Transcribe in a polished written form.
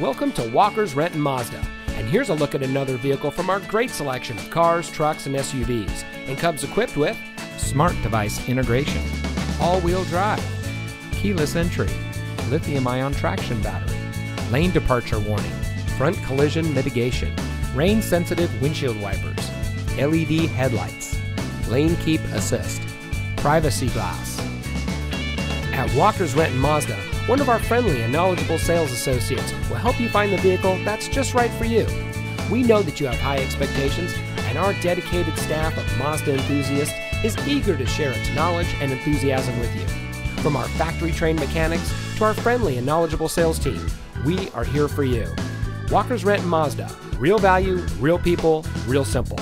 Welcome to Walker's Renton Mazda, and here's a look at another vehicle from our great selection of cars, trucks, and SUVs, and comes equipped with smart device integration, all-wheel drive, keyless entry, lithium-ion traction battery, lane departure warning, front collision mitigation, rain-sensitive windshield wipers, LED headlights, lane keep assist, privacy glass. At Walker's Renton Mazda, one of our friendly and knowledgeable sales associates will help you find the vehicle that's just right for you. We know that you have high expectations, and our dedicated staff of Mazda enthusiasts is eager to share its knowledge and enthusiasm with you. From our factory-trained mechanics to our friendly and knowledgeable sales team, we are here for you. Walker's Renton Mazda. Real value, real people, real simple.